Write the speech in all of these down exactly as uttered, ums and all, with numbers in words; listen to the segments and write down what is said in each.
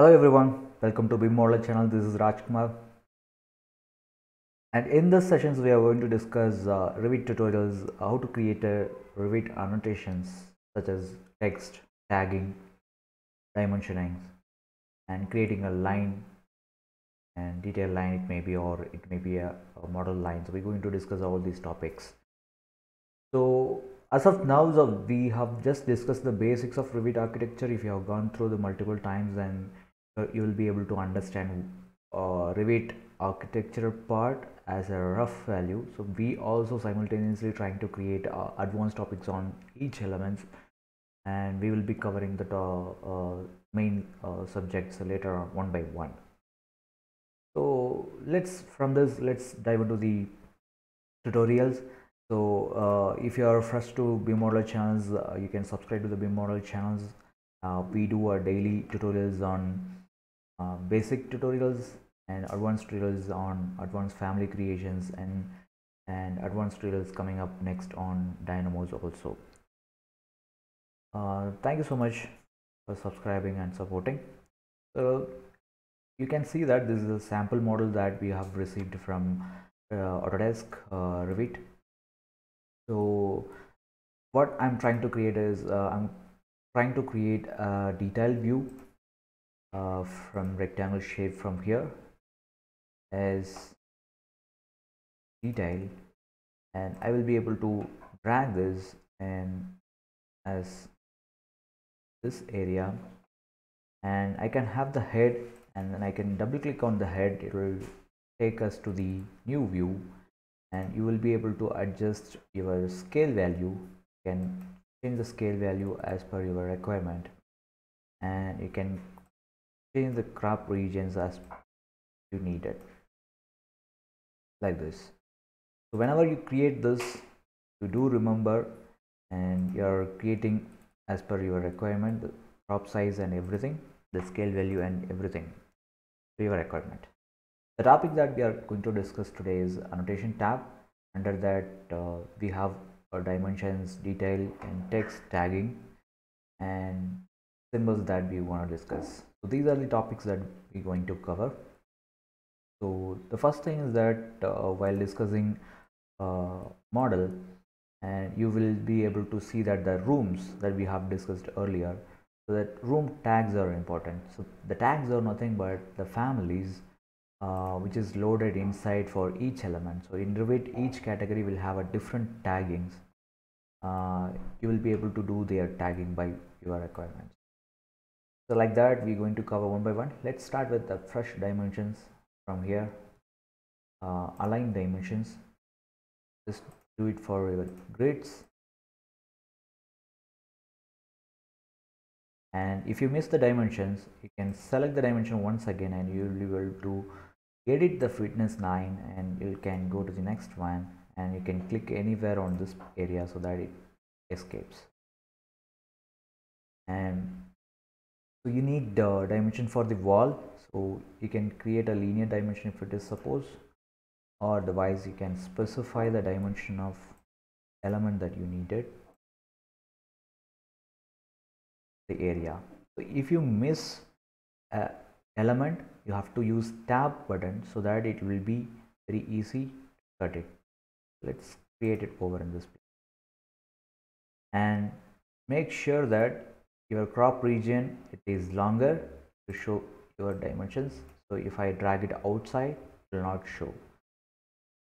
Hello everyone, welcome to B I M Model channel. This is Rajkumar, and in this sessions we are going to discuss uh, Revit tutorials, how to create a Revit annotations such as text, tagging, dimensioning, and creating a line and detail line it may be, or it may be a, a model line. So we're going to discuss all these topics. So as of now, so we have just discussed the basics of Revit architecture. If you have gone through the multiple times, then you will be able to understand uh, Revit architecture part as a rough value. So we also simultaneously trying to create uh, advanced topics on each element, and we will be covering the uh, main uh, subjects later on one by one. So let's from this let's dive into the tutorials. So uh, if you are fresh to B I M Model channels, uh, you can subscribe to the B I M Model channels. Uh, we do our daily tutorials on uh, basic tutorials and advanced tutorials on advanced family creations, and and advanced tutorials coming up next on Dynamos also. Uh, thank you so much for subscribing and supporting. So you can see that this is a sample model that we have received from uh, Autodesk uh, Revit. So what I'm trying to create is uh, I'm trying to create a detailed view uh, from rectangle shape from here as detail, and I will be able to drag this and as this area, and I can have the head, and then I can double click on the head. It will take us to the new view, and you will be able to adjust your scale value. You can change the scale value as per your requirement, and you can change the crop regions as you need it, like this. So whenever you create this, you do remember, and you're creating as per your requirement, the crop size and everything, the scale value and everything to your requirement. The topic that we are going to discuss today is annotation tab. Under that uh, we have our dimensions, detail, and text, tagging, and symbols that we want to discuss. So these are the topics that we're going to cover. So the first thing is that uh, while discussing uh, model, and you will be able to see that the rooms that we have discussed earlier, so that room tags are important. So the tags are nothing but the families Uh, which is loaded inside for each element. So in Revit, each category will have a different taggings. Uh, you will be able to do their tagging by your requirements. So like that, we're going to cover one by one. Let's start with the fresh dimensions from here. Uh, align dimensions. Just do it for your grids. And if you miss the dimensions, you can select the dimension once again, and you will be able to edit the fitness line, and you can go to the next one, and you can click anywhere on this area so that it escapes. And so you need the dimension for the wall, so you can create a linear dimension if it is suppose, or otherwise you can specify the dimension of element that you needed, the area. So if you miss uh, element, you have to use tab button so that it will be very easy to cut it. Let's create it over in this place, and make sure that your crop region it is longer to show your dimensions. So if I drag it outside, it will not show.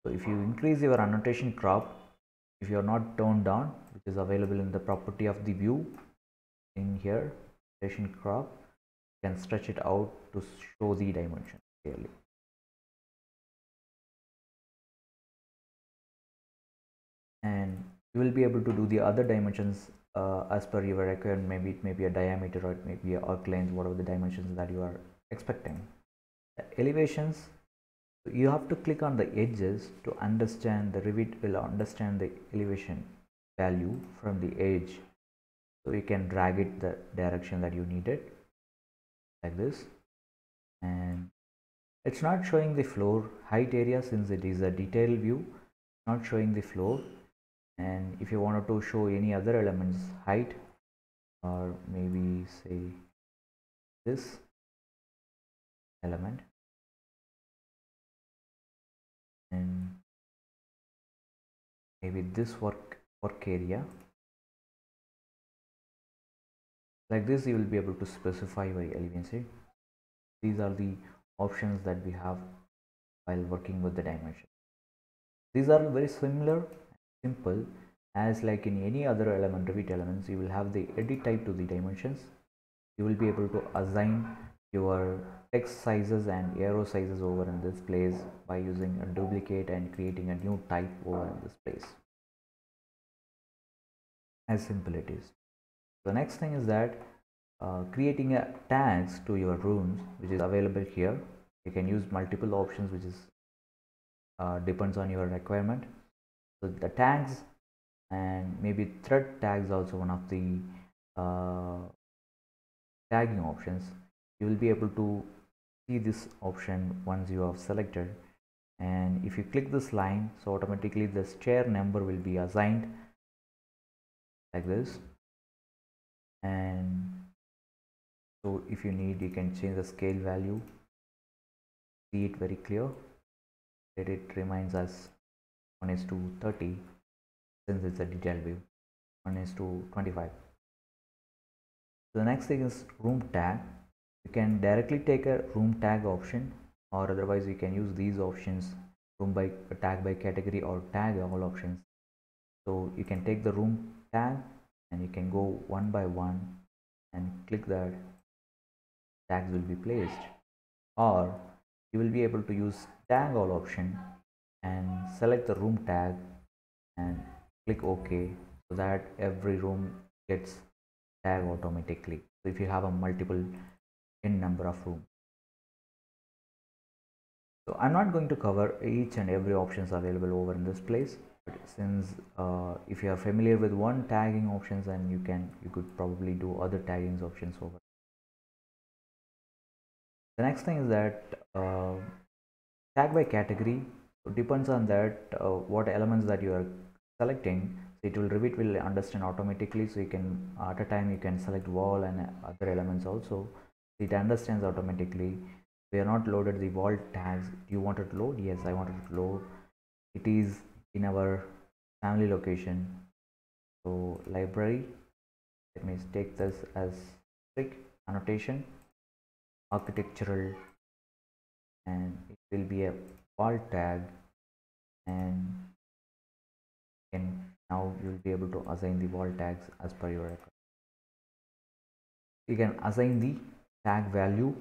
So if you increase your annotation crop, if you are not turned down, which is available in the property of the view, in here annotation crop, you can stretch it out to show the dimension clearly. And you will be able to do the other dimensions uh, as per your requirement. Maybe it may be a diameter, or it may be a arc length, whatever the dimensions that you are expecting. The elevations, you have to click on the edges to understand. The Revit will understand the elevation value from the edge. So you can drag it the direction that you need it, like this. And it's not showing the floor height area, since it is a detailed view, not showing the floor. And if you wanted to show any other elements height, or maybe say this, element, and maybe this work work area. Like this, you will be able to specify very elegantly. These are the options that we have while working with the dimension. These are very similar and simple as like in any other element, Revit elements. You will have the edit type to the dimensions. You will be able to assign your text sizes and arrow sizes over in this place by using a duplicate and creating a new type over in this place. As simple it is. The next thing is that uh, creating a tags to your rooms, which is available here. You can use multiple options, which is uh, depends on your requirement. So the tags and maybe thread tags also one of the uh, tagging options. You will be able to see this option once you have selected, and if you click this line, so automatically this chair number will be assigned like this. And so if you need, you can change the scale value, see it very clear that it reminds us one is to thirty since it's a detail view, one is to twenty-five. So the next thing is room tag. You can directly take a room tag option, or otherwise you can use these options, room by tag by category or tag all options. So you can take the room tag and you can go one by one and click that, tags will be placed, or you will be able to use tag all option and select the room tag and click OK, so that every room gets tagged automatically. So if you have a multiple in number of rooms. So I'm not going to cover each and every options available over in this place, but since uh, if you are familiar with one tagging options, then you can you could probably do other tagging options over. The next thing is that uh, tag by category. So depends on that uh, what elements that you are selecting. So it will Revit will understand automatically. So you can at a time you can select wall and other elements also. It understands automatically. We are not loaded the wall tags. Do you want it to load? Yes, I want it to load. It is in our family location. So library, let me take this as strict annotation, architectural, and it will be a wall tag, and can now you will be able to assign the wall tags as per your record. You can assign the tag value.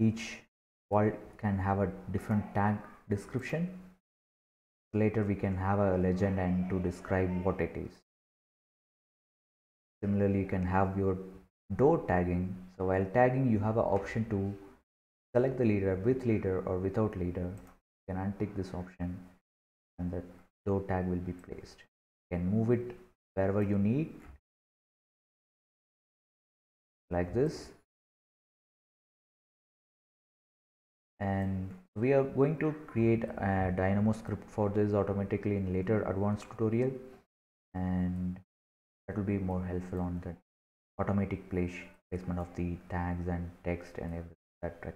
Each wall can have a different tag description. Later we can have a legend and to describe what it is. Similarly, you can have your door tagging. So while tagging, you have an option to select the leader with leader or without leader. You can untick this option and the door tag will be placed. You can move it wherever you need, like this. And we are going to create a Dynamo script for this automatically in later advanced tutorial, and that will be more helpful on the automatic place placement of the tags and text and everything that track.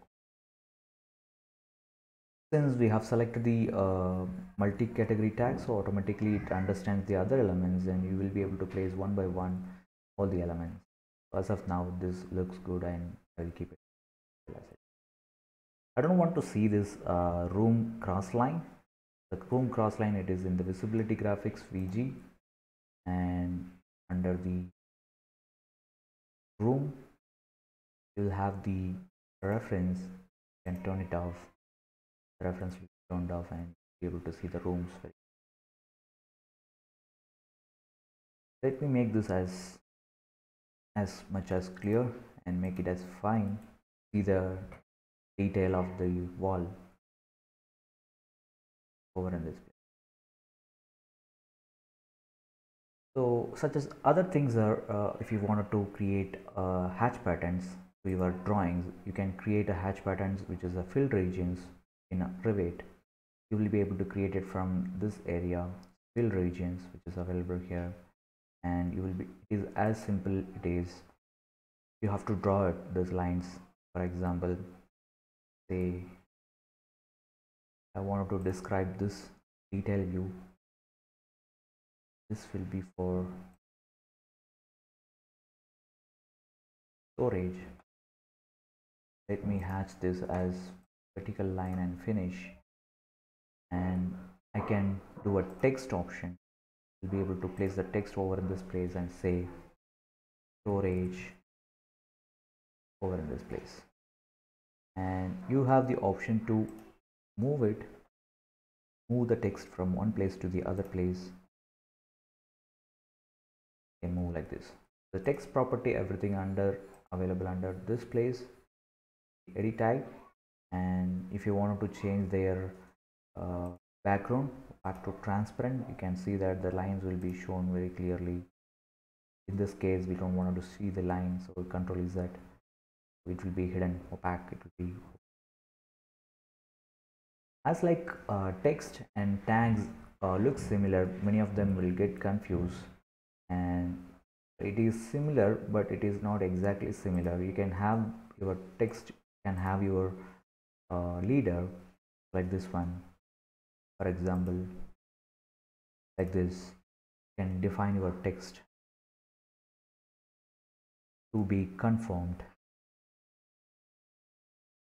Since we have selected the uh, multi-category tag, so automatically it understands the other elements, and you will be able to place one by one all the elements. As of now, this looks good, and I will keep it. I don't want to see this uh, room cross line. The room cross line, it is in the visibility graphics V G, and under the room you'll have the reference. You can turn it off. The reference will be turned off and be able to see the rooms. Let me make this as as much as clear and make it as fine. See the detail of the wall over in this place. So such as other things are uh, if you wanted to create uh, hatch patterns to your drawings, you can create a hatch patterns, which is a filled regions in a Revit. You will be able to create it from this area, filled regions, which is available here, and you will be it is as simple it is. You have to draw it, these lines, for example. say I wanted to describe this detail view, this will be for storage. Let me hatch this as vertical line and finish, and I can do a text option. I'll be able to place the text over in this place and say storage over in this place, and you have the option to move it, move the text from one place to the other place. You can move like this. The text property, everything under available under this place, edit type, and if you wanted to change their uh, background back to transparent, you can see that the lines will be shown very clearly. In this case, we don't want to see the lines, so we control Z. It will be hidden, opaque. It will be as like uh, text and tags uh, look similar. Many of them will get confused, and it is similar, but it is not exactly similar. You can have your text, you can have your uh, leader like this one, for example, like this. You can define your text to be conformed.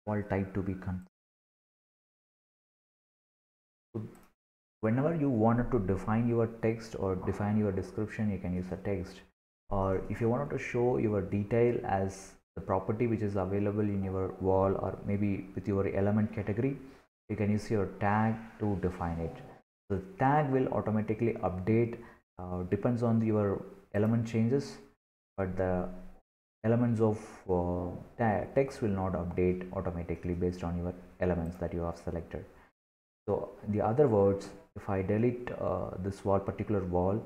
All type to be confirmed. So whenever you wanted to define your text or define your description, you can use a text. Or if you wanted to show your detail as the property which is available in your wall, or maybe with your element category, you can use your tag to define it. The tag will automatically update, uh, depends on your element changes, but the elements of uh, text will not update automatically based on your elements that you have selected. So in the other words, if I delete uh, this wall, particular wall,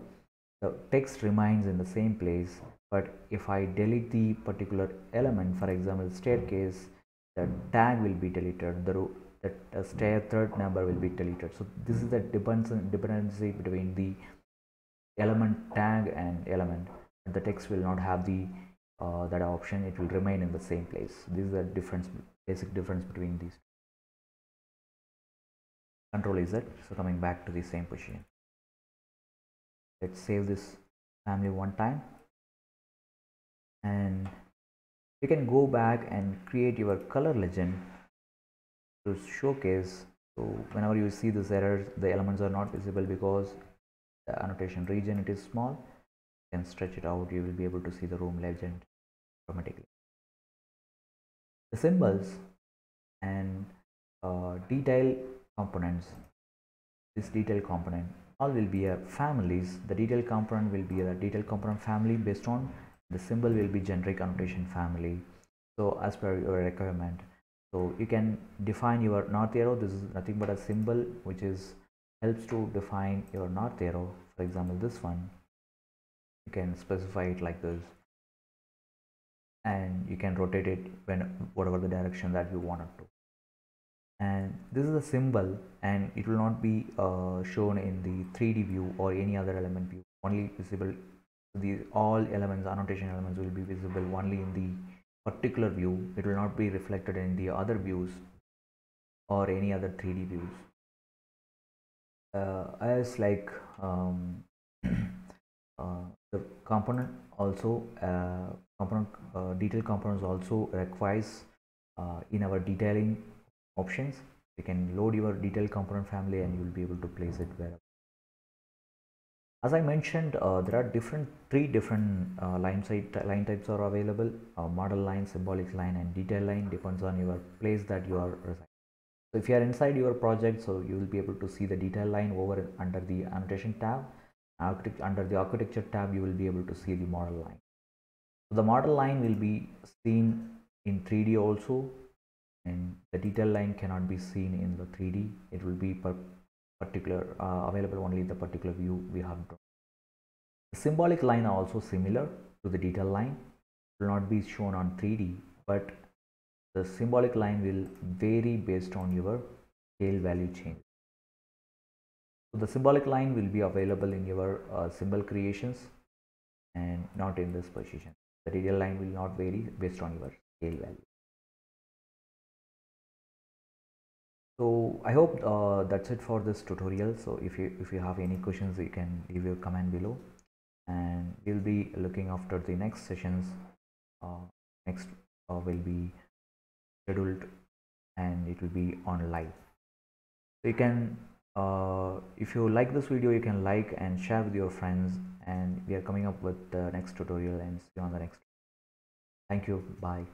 the text remains in the same place, but if I delete the particular element, for example staircase, the tag will be deleted, the, the, the stair thread number will be deleted. So this is the dependency between the element tag and element. The text will not have the Uh, that option, it will remain in the same place. This is the difference, basic difference between these. Control Z, so coming back to the same position. Let's save this family one time, and you can go back and create your color legend to showcase. So whenever you see this error, the elements are not visible because the annotation region it is small. Can stretch it out, you will be able to see the room legend automatically. The symbols and uh, detail components, this detail component all will be a families. The detail component will be a detail component family based on the symbol will be generic annotation family, so as per your requirement. So you can define your north arrow. This is nothing but a symbol which is helps to define your north arrow. For example, this one, you can specify it like this, and you can rotate it when whatever the direction that you wanted to. And this is a symbol, and it will not be uh, shown in the three D view or any other element view. Only visible, the all elements, annotation elements will be visible only in the particular view. It will not be reflected in the other views or any other three D views. Uh, as like um, uh, the component also uh, component uh, detail components also requires uh, in our detailing options, you can load your detail component family and you will be able to place it wherever. As I mentioned, uh, there are different three different uh, line site line types are available: uh, model line, symbolic line, and detail line. Depends on your place that you are residing. So if you are inside your project, so you will be able to see the detail line over under the annotation tab. Under the architecture tab, you will be able to see the model line. So the model line will be seen in three D also, and the detail line cannot be seen in the three D. It will be per particular uh, available only in the particular view we have drawn. The symbolic line are also similar to the detail line. It will not be shown on three D, but the symbolic line will vary based on your scale value change. So the symbolic line will be available in your uh, symbol creations and not in this position. The detail line will not vary based on your scale value. So I hope uh, that's it for this tutorial. So if you if you have any questions, you can leave your comment below, and we'll be looking after the next sessions. Uh, next uh, will be scheduled and it will be on live. So you can uh, if you like this video, you can like and share with your friends, and we are coming up with the next tutorial, and see you on the next. Thank you. Bye.